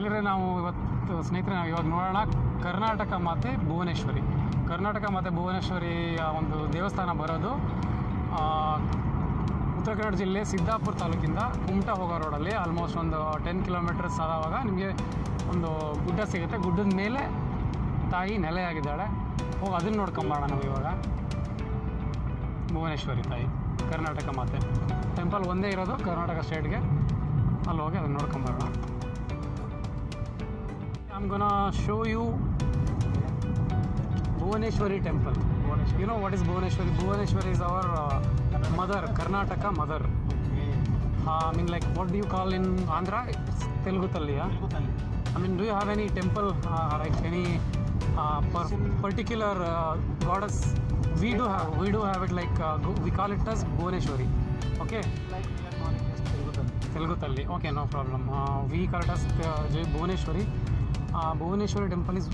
ಇಲ್ಲರೆ ನಾವು ಇವತ್ತು ಸ್ನೇಹಿತರೆ ನಾವು ಇವಾಗ ನೋಡೋಣ ಕರ್ನಾಟಕ ಮಾತೆ ಭುವನೇಶ್ವರಿ. ಕರ್ನಾಟಕ ಮಾತೆ ಭುವನೇಶ್ವರಿಯ ಒಂದು ದೇವಸ್ಥಾನ ಬರೋದು ಉತ್ತರ ಕನ್ನಡ ಜಿಲ್ಲೆ ಸಿದ್ದಾಪುರ ತಾಲೂಕಿಂದ ಕುಮಟಾ ಹೋಗೋ ರೋಡಲ್ಲಿ ಆಲ್ಮೋಸ್ಟ್ ಒಂದು 10 ಕಿಲೋಮೀಟರ್ಸ್ ಆದಾಗ ನಿಮಗೆ ಒಂದು ಗುಡ್ಡ ಸಿಗುತ್ತೆ. ಗುಡ್ಡದ ಮೇಲೆ ತಾಯಿ ನೆಲೆಯಾಗಿದ್ದಾಳೆ. ಹೋಗಿ ಅದನ್ನು ನೋಡ್ಕೊಂಬೋಣ ನಾವು ಇವಾಗ. ಭುವನೇಶ್ವರಿ ತಾಯಿ ಕರ್ನಾಟಕ ಮಾತೆ ಟೆಂಪಲ್ ಒಂದೇ ಇರೋದು ಕರ್ನಾಟಕ ಸ್ಟೇಟ್ಗೆ. ಅಲ್ಲಿ ಹೋಗಿ ಅದನ್ನು ನೋಡ್ಕೊಂಬರೋಣ. I'm gonna show you Bhuvaneshwari Temple. You know what is Bhuvaneshwari? Bhuvaneshwari is our mother, Karnataka mother. Okay. I mean, like, what do you call in Andhra? It's Telugu Thalli. Yeah? Telugu Thalli. I mean, do you have any temple, like any particular goddess? We do have it. Like we call it as Bhuvaneshwari. Okay. Like we are calling it as Telugu Thalli. Telugu Thalli. Okay, no problem. We call it as Bhuvaneshwari. Bhuvaneshwari temple is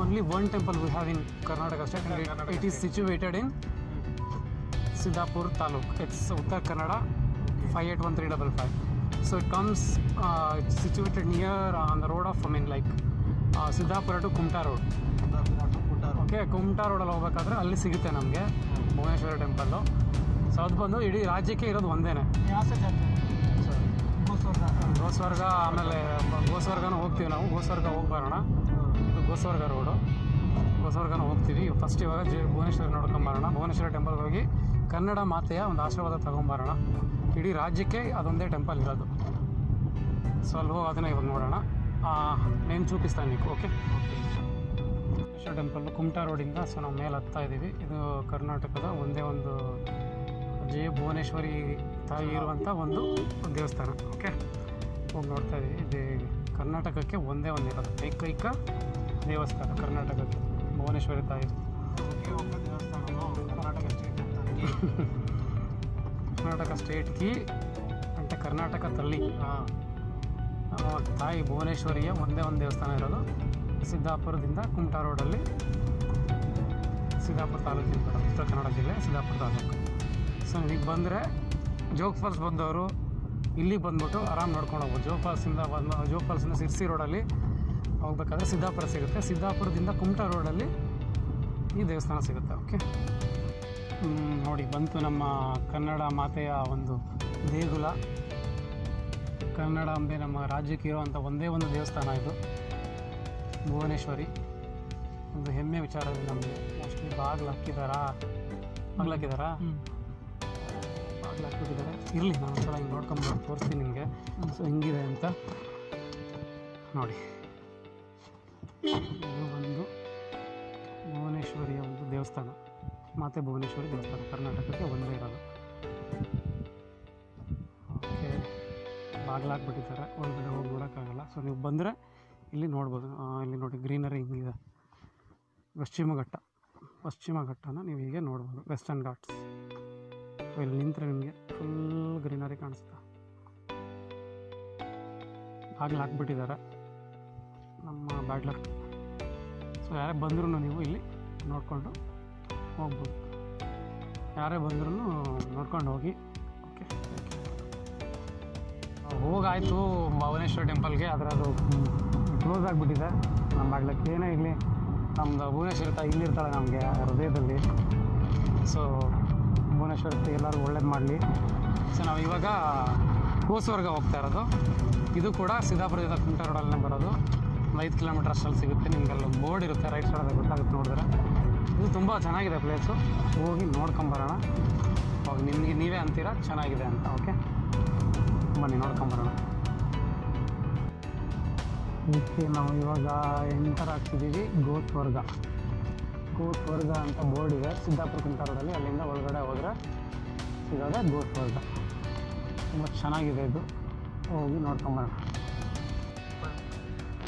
only one temple we have in Karnataka state, and it is situated in Siddapur Taluk. It's Uttara Kannada, 581355. So it comes, it's situated near on the road of, I mean, like Siddapur to Kumta road. Okay, Kumta road ಅಲ್ಲಿ ಹೋಗ್ಬೇಕಾದ್ರೆ ಅಲ್ಲಿ ಸಿಗುತ್ತೆ ನಮಗೆ Bhuvaneshwari temple. So ಅದು ಬಂದು ಇಡೀ ರಾಜ್ಯಕ್ಕೆ ಇರೋದು ಒಂದೇನೆ. ಗೋಸ್ವರ್ಗ, ಆಮೇಲೆ ಗೋಸ್ವರ್ಗನೂ ಹೋಗ್ತೀವಿ ನಾವು. ಗೋಸ್ವರ್ಗ ಹೋಗ್ಬರೋಣ. ಇದು ಗೋಸ್ವರ್ಗ ರೋಡು. ಗೋಸ್ವರ್ಗನೂ ಹೋಗ್ತೀವಿ ಫಸ್ಟ್. ಇವಾಗ ಭುವನೇಶ್ವರಿ ನೋಡ್ಕೊಂಬರೋಣ. ಭುವನೇಶ್ವರಿ ಟೆಂಪಲ್ಗೆ ಹೋಗಿ ಕನ್ನಡ ಮಾತೆಯ ಒಂದು ಆಶೀರ್ವಾದ ತಗೊಂಬರೋಣ. ಇಡೀ ರಾಜ್ಯಕ್ಕೆ ಅದೊಂದೇ ಟೆಂಪಲ್ ಇರೋದು. ಸೊ ಅಲ್ಲಿ ಹೋಗಿ ಅದನ್ನು ಇವಾಗ ನೋಡೋಣ. ನೇಮ್ ಚೂಪಿಸ್ತಾ ನೀವು. ಓಕೆ, ಭುವನೇಶ್ವರಿ ಟೆಂಪಲ್ ಕುಮಟಾ ರೋಡಿಂದ. ಸೊ ನಾವು ಮೇಲೆ ಹತ್ತಾ ಇದ್ದೀವಿ. ಇದು ಕರ್ನಾಟಕದ ಒಂದೇ ಒಂದು ಜಯ ಭುವನೇಶ್ವರಿ ತಾಯಿ ಇರುವಂಥ ಒಂದು ದೇವಸ್ಥಾನ. ಓಕೆ, ಹೋಗಿ ನೋಡ್ತಾ ಇದ್ದೀವಿ. ಇದು ಕರ್ನಾಟಕಕ್ಕೆ ಒಂದೇ ಒಂದು ಇರೋದು ಏಕೈಕ ದೇವಸ್ಥಾನ ಕರ್ನಾಟಕದ ಭುವನೇಶ್ವರಿ ತಾಯಿ ದೇವಸ್ಥಾನ. ಕರ್ನಾಟಕ ಸ್ಟೇಟ್ಗೆ ಅಂತ ಕರ್ನಾಟಕ ತಲ್ಲಿ ತಾಯಿ ಭುವನೇಶ್ವರಿಯ ಒಂದೇ ಒಂದು ದೇವಸ್ಥಾನ ಇರೋದು ಸಿದ್ದಾಪುರದಿಂದ ಕುಮಟಾ ರೋಡಲ್ಲಿ, ಸಿದ್ದಾಪುರ ತಾಲೂಕಿನ ಉತ್ತರ ಕನ್ನಡ ಜಿಲ್ಲೆ ಸಿದ್ದಾಪುರ ತಾಲೂಕು. ಸೊ ಈಗ ಬಂದರೆ ಜೋಗ್ ಫಾಲ್ಸ್ ಬಂದವರು ಇಲ್ಲಿ ಬಂದ್ಬಿಟ್ಟು ಆರಾಮ್ ನೋಡ್ಕೊಂಡು ಹೋಗ್ಬೋದು. ಜೋಗ್ ಫಾಲ್ಸಿಂದ ಸಿರ್ಸಿ ರೋಡಲ್ಲಿ ಹೋಗ್ಬೇಕಾದ್ರೆ ಸಿದ್ದಾಪುರ ಸಿಗುತ್ತೆ. ಸಿದ್ದಾಪುರದಿಂದ ಕುಮಟಾ ರೋಡಲ್ಲಿ ಈ ದೇವಸ್ಥಾನ ಸಿಗುತ್ತೆ. ಓಕೆ, ನೋಡಿ ಬಂತು ನಮ್ಮ ಕನ್ನಡ ಮಾತೆಯ ಒಂದು ದೇಗುಲ. ಕನ್ನಡಾಂಬೆ ನಮ್ಮ ರಾಜ್ಯಕ್ಕೆ ಇರೋವಂಥ ಒಂದೇ ಒಂದು ದೇವಸ್ಥಾನ ಇದು ಭುವನೇಶ್ವರಿ. ಒಂದು ಹೆಮ್ಮೆ ವಿಚಾರ ಇದೆ ನಮಗೆ. ಮೋಸ್ಟ್ಲಿ ಬಾಗಿಲಾಕಿದಾರಾ ಹಾಕಿದ್ದಾರೆ. ಇರಲಿ, ನಾನು ಒಂದ್ಸಲ ಹಿಂಗೆ ನೋಡ್ಕೊಂಡು ತೋರಿಸ್ತೀನಿ ನಿಮಗೆ. ಸೊ ಹಿಂಗಿದೆ ಅಂತ ನೋಡಿ. ಇದು ಒಂದು ಭುವನೇಶ್ವರಿಯ ಒಂದು ದೇವಸ್ಥಾನ, ಮಾತೆ ಭುವನೇಶ್ವರಿ ದೇವಸ್ಥಾನ ಕರ್ನಾಟಕಕ್ಕೆ ಒಂದೇ ಇರೋದು. ಓಕೆ, ಬಾಗಿಲಾಕ್ಬಿಟ್ಟಿದ್ದಾರೆ. ಒಳಗಡೆ ಹೋಗಿ ನೋಡೋಕ್ಕಾಗಲ್ಲ. ಸೊ ನೀವು ಬಂದರೆ ಇಲ್ಲಿ ನೋಡ್ಬೋದು. ಇಲ್ಲಿ ನೋಡಿ ಗ್ರೀನರಿ ಹಿಂಗಿದೆ. ಪಶ್ಚಿಮ ಘಟ್ಟನ ನೀವು ಹೀಗೆ ನೋಡ್ಬೋದು. ವೆಸ್ಟರ್ನ್ ಘಾಟ್ಸ್. ಸೊ ಇಲ್ಲಿ ನಿಂತರೆ ನಿಮಗೆ ಫುಲ್ ಗ್ರೀನರಿ ಕಾಣಿಸ್ತಾ. ಬಾಗಿಲು ಹಾಕ್ಬಿಟ್ಟಿದ್ದಾರೆ ನಮ್ಮ ಬಾಗಿಲು. ಸೊ ಯಾರೇ ಬಂದ್ರೂ ನೀವು ಇಲ್ಲಿ ನೋಡಿಕೊಂಡು ಹೋಗ್ಬೋದು. ಓಕೆ, ಹೋಗಾಯಿತು ಭುವನೇಶ್ವರಿ ಟೆಂಪಲ್ಗೆ. ಅದರದು ಕ್ಲೋಸ್ ಆಗಿಬಿಟ್ಟಿದೆ. ನಮ್ಮ ಬಾಗಿಲಕ್ಕೆ ಏನೇ ಇರಲಿ, ನಮ್ಮದು ಭುವನೇಶ್ವರಿ ತಾಯಿ ಇಲ್ಲಿರ್ತಾಳೆ ನಮಗೆ ಹೃದಯದಲ್ಲಿ. ಸೊ ಭುವನೇಶ್ವರಿ ಎಲ್ಲರೂ ಒಳ್ಳೇದು ಮಾಡಲಿ. ಸೊ ನಾವು ಇವಾಗ ಗೋಸ್ವರ್ಗ ಹೋಗ್ತಾ ಇರೋದು. ಇದು ಕೂಡ ಸಿದ್ದಾಪುರದಿಂದ ಕುಮಟಾ ರೋಡಲ್ಲೇ ಬರೋದು. 5 ಕಿಲೋಮೀಟರ್ ಅಷ್ಟಲ್ಲಿ ಸಿಗುತ್ತೆ ನಿಮ್ಗೆ. ಅಲ್ಲಿ ಬೋರ್ಡ್ ಇರುತ್ತೆ ರೈಟ್ ಸೈಡಲ್ಲಿ, ಗೊತ್ತಾಗುತ್ತೆ ನೋಡಿದ್ರೆ. ಇದು ತುಂಬ ಚೆನ್ನಾಗಿದೆ ಪ್ಲೇಸು. ಹೋಗಿ ನೋಡ್ಕೊಂಬರೋಣ. ಅವಾಗ ನಿಮಗೆ ನೀವೇ ಅಂತೀರಾ ಚೆನ್ನಾಗಿದೆ ಅಂತ. ಓಕೆ, ಬನ್ನಿ ನೋಡ್ಕೊಂಬರೋಣ. ಓಕೆ, ನಾವು ಇವಾಗ ಎಂಟರ್ ಆಗ್ತಿದ್ದೀವಿ ಗೋಸ್ವರ್ಗ ಅಂತ ಬೋರ್ಡ್ ಇದೆ ಸಿದ್ದಾಪುರ ಕುಮಟಾ ರೋಡಲ್ಲಿ. ಅಲ್ಲಿಂದ ಒಳಗಡೆ ಹೋದರೆ ಸಿಗೋದೇ ಗೋಸ್ವರ್ಗ. ತುಂಬ ಚೆನ್ನಾಗಿದೆ ಇದು. ಹೋಗಿ ನೋಡ್ಕೊಂಬರೋಣ.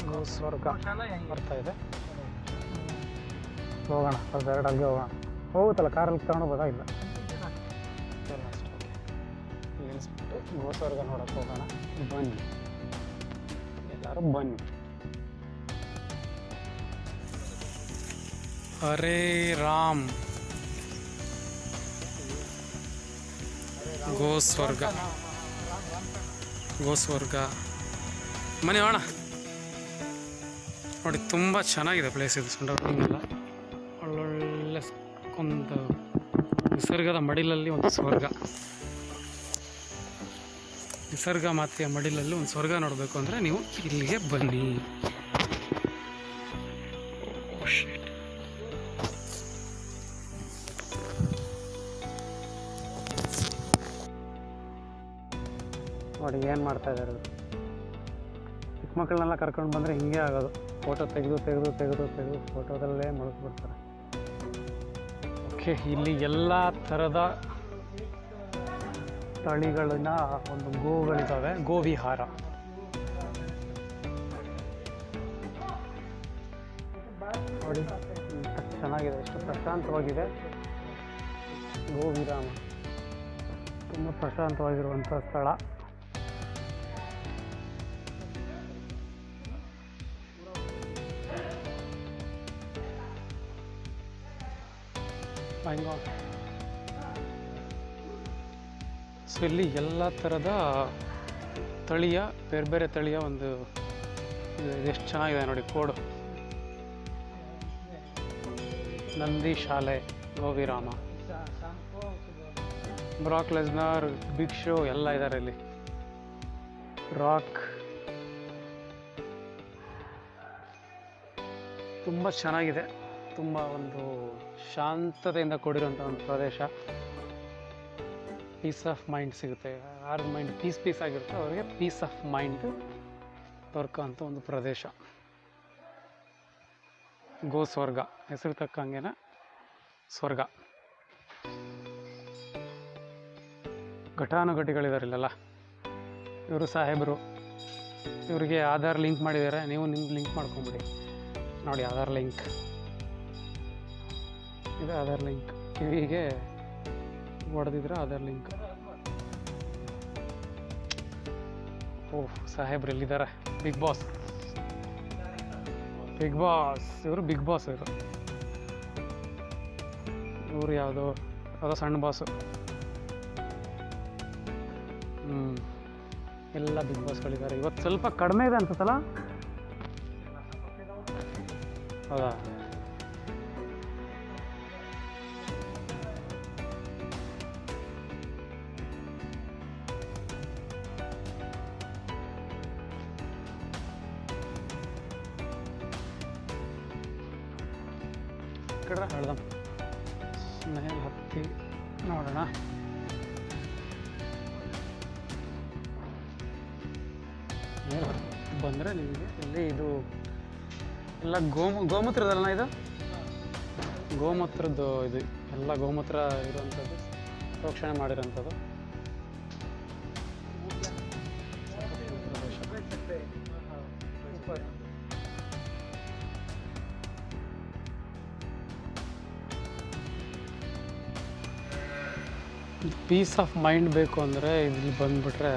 ಗೋಸ್ವರ್ಗ ಹೆಂಗೆ ಬರ್ತಾಯಿದೆ ಹೋಗೋಣ. ಎರಡಲ್ಲಿಗೆ ಹೋಗೋಣ. ಹೋಗುತ್ತಲ್ಲ, ಕಾರಲ್ಲಿ ತಗೊಂಡೋಗ್ಬೋದಾ? ಇಲ್ಲ, ನಿಲ್ಲಿಸ್ಬಿಟ್ಟು ಗೋಸ್ವರ್ಗ ನೋಡೋಕ್ಕೆ ಹೋಗೋಣ. ಬನ್ನಿ ಎಲ್ಲರೂ ಬನ್ನಿ. ಹರೇ ರಾಮ್. ಗೋಸ್ವರ್ಗ ಮನೆ ಹೋಣ. ನೋಡಿ ತುಂಬ ಚೆನ್ನಾಗಿದೆ ಪ್ಲೇಸ್ ಇದು. ಸಂಡವರ್ನಿಂಗೆಲ್ಲ ಒಳ್ಳೊಳ್ಳೆ ಒಂದು ನಿಸರ್ಗದ ಮಡಿಲಲ್ಲಿ ಒಂದು ಸ್ವರ್ಗ, ನಿಸರ್ಗ ಮಾತೆಯ ಮಡಿಲಲ್ಲಿ ಒಂದು ಸ್ವರ್ಗ ನೋಡಬೇಕು ಅಂದರೆ ನೀವು ಇಲ್ಲಿಗೆ ಬನ್ನಿ. ನೋಡಿ ಏನು ಮಾಡ್ತಾ ಇದ್ದಾರೆ, ಚಿಕ್ಕ ಮಕ್ಕಳನ್ನೆಲ್ಲ ಕರ್ಕೊಂಡು ಬಂದರೆ ಹಿಂಗೆ ಆಗೋದು, ಫೋಟೋ ತೆಗೆದು ತೆಗೆದು ತೆಗೆದು ತೆಗೆದು ಫೋಟೋದಲ್ಲೇ ಮುಳುಗಿಬಿಡ್ತಾರೆ. ಓಕೆ, ಇಲ್ಲಿ ಎಲ್ಲ ಥರದ ತಳಿಗಳನ್ನ ಒಂದು ಗೋಗಳಿದ್ದಾವೆ, ಗೋವಿಹಾರ. ನೋಡಿ ಚೆನ್ನಾಗಿದೆ, ಎಷ್ಟು ಪ್ರಶಾಂತವಾಗಿದೆ ಗೋವಿರಾಮ, ತುಂಬ ಪ್ರಶಾಂತವಾಗಿರುವಂಥ ಸ್ಥಳ. ಸೊ ಇಲ್ಲಿ ಎಲ್ಲ ಥರದ ತಳಿಯ ಬೇರೆ ಬೇರೆ ತಳಿಯ ಒಂದು ಎಷ್ಟು ಚೆನ್ನಾಗಿದೆ ನೋಡಿ ಕೋಡು. ನಂದಿ ಶಾಲೆ, Govirama, Brock Lesnar, Big Show ಎಲ್ಲ ಇದ್ದಾರೆ ಇಲ್ಲಿ. ರಾಕ್ ತುಂಬ ಚೆನ್ನಾಗಿದೆ, ತುಂಬ ಒಂದು ಶಾಂತತೆಯಿಂದ ಕೂಡಿರುವಂಥ ಒಂದು ಪ್ರದೇಶ. ಪೀಸ್ ಆಫ್ ಮೈಂಡ್ ಸಿಗುತ್ತೆ, ಯಾರ ಮೈಂಡ್ ಪೀಸ್ ಆಗಿರುತ್ತೆ ಅವರಿಗೆ ಪೀಸ್ ಆಫ್ ಮೈಂಡ್ ದೊರಕೋಂಥ ಒಂದು ಪ್ರದೇಶ. ಗೋಸ್ವರ್ಗ, ಹೆಸರು ತಕ್ಕಂಗೆನ ಸ್ವರ್ಗ. ಘಟಾನುಘಟಿಗಳಿದಾರಿಲ್ಲಲ್ಲ, ಇವರು ಸಾಹೇಬರು, ಇವರಿಗೆ ಆಧಾರ್ ಲಿಂಕ್ ಮಾಡಿದ್ದಾರೆ, ನೀವು ನಿಮ್ಗೆ ಲಿಂಕ್ ಮಾಡ್ಕೊಂಬಿಡಿ. ನೋಡಿ ಆಧಾರ್ ಲಿಂಕ್ ಇದೆ, ಆಧಾರ್ ಲಿಂಕ್ ಕಿವಿಗೆ ಹೊಡೆದಿದ್ರೆ ಆಧಾರ್ ಲಿಂಕ್. ಓಹ್, ಸಾಹೇಬ್ರು ಎಲ್ಲಿದ್ದಾರೆ? ಬಿಗ್ ಬಾಸ್, ಬಿಗ್ ಬಾಸ್ ಇವರು, ಬಿಗ್ ಬಾಸ್ ಇವರು. ಇವರು ಯಾವುದೋ ಯಾವುದೋ ಸಣ್ಣ ಬಾಸು. ಎಲ್ಲ ಬಿಗ್ ಬಾಸ್ಗಳಿದ್ದಾರೆ. ಇವತ್ತು ಸ್ವಲ್ಪ ಕಡಿಮೆ ಇದೆ ಅನ್ಸುತ್ತಲ್ಲ, ಹೌದಾ? ಹಳ್ದಮ್ ಮೇಲೆ ಹತ್ತಿ ನೋಡೋಣ. ಮೇಲೆ ಹತ್ತಿ ಬಂದರೆ ನಿಮಗೆ ಇಲ್ಲಿ ಇದು ಎಲ್ಲ ಗೋಮೂತ್ರದಲ್ಲ, ಇದು ಗೋಮೂತ್ರದ್ದು, ಇದು ಎಲ್ಲ ಗೋಮೂತ್ರ ಇರುವಂಥದ್ದು, ಪ್ರೋಕ್ಷಣೆ ಮಾಡಿರೋಂಥದ್ದು. ಪೀಸ್ ಆಫ್ ಮೈಂಡ್ ಬೇಕು ಅಂದರೆ ಇಲ್ಲಿ ಬಂದುಬಿಟ್ರೆ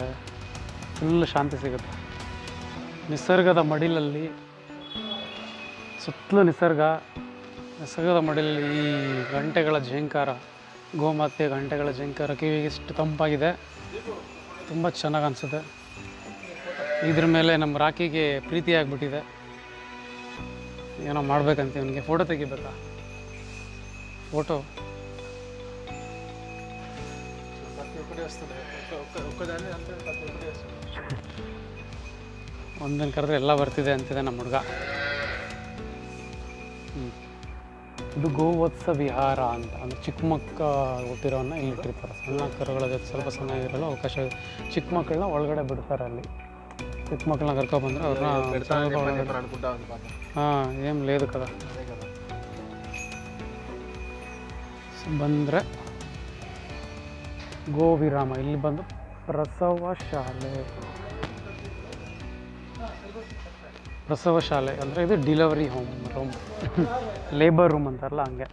ಫುಲ್ ಶಾಂತಿ ಸಿಗುತ್ತೆ. ನಿಸರ್ಗದ ಮಡಿಲಲ್ಲಿ, ಸುತ್ತಲೂ ನಿಸರ್ಗ, ನಿಸರ್ಗದ ಮಡಿಲಲ್ಲಿ ಈ ಗಂಟೆಗಳ ಝೇಂಕಾರ, ಗೋಮಾತೆ ಗಂಟೆಗಳ ಝೇಂಕಾರ ಕಿವಿಗೆ ಎಷ್ಟು ತಂಪಾಗಿದೆ, ತುಂಬ ಚೆನ್ನಾಗಿ ಅನಿಸುತ್ತೆ. ಇದ್ರ ಮೇಲೆ ನಮ್ಮ ರಾಕಿಗೆ ಪ್ರೀತಿ ಆಗಿಬಿಟ್ಟಿದೆ, ಏನೋ ಮಾಡಬೇಕಂತ ಇವನಿಗೆ. ಫೋಟೋ ತೆಗಿಬೇಕಾ? ಫೋಟೋ ಒಂದನ್ನು ಕರೆದ್ರೆ ಎಲ್ಲ ಬರ್ತಿದೆ ಅಂತಿದೆ ನಮ್ಮ ಹುಡುಗ. ಇದು ಗೋವತ್ಸ ವಿಹಾರ ಅಂತ, ಅಂದರೆ ಚಿಕ್ಕ ಮಕ್ಕ ಹುಟ್ಟಿರೋನ್ನ ಇಲ್ಲಿ ಇಟ್ಟಿರ್ತಾರೆ. ಸಣ್ಣ ಕರುಗಳ ಜೊತೆ ಸ್ವಲ್ಪ ಸಮಯ ಇರಲು ಅವಕಾಶ, ಚಿಕ್ಕ ಮಕ್ಕಳನ್ನ ಒಳಗಡೆ ಬಿಡ್ತಾರೆ. ಅಲ್ಲಿ ಚಿಕ್ಕ ಮಕ್ಕಳನ್ನ ಕರ್ಕೊಬಂದ್ರೆ ಅವ್ರನ್ನ ಏನ್ ಲೇದು ಕದ ಬಂದರೆ ಗೋವಿರಾಮ. ಇಲ್ಲಿ ಬಂದು ಪ್ರಸವ ಶಾಲೆ, ಪ್ರಸವ ಶಾಲೆ ಅಂದರೆ ಇದು ಡಿಲಿವರಿ ರೂಮ್, ಲೇಬರ್ ರೂಮ್ ಅಂತಾರಲ್ಲ ಹಂಗೆ.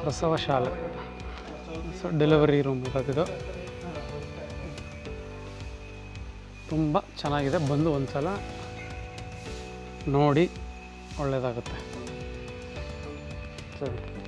ಪ್ರಸವ ಶಾಲೆ, ಸೊ ಡೆಲಿವರಿ ರೂಮ್ ಇರೋದಿದು. ತುಂಬ ಚೆನ್ನಾಗಿದೆ, ಬಂದು ಒಂದು ಸಲ ನೋಡಿ, ಒಳ್ಳೆಯದಾಗುತ್ತೆ. ಸರಿ.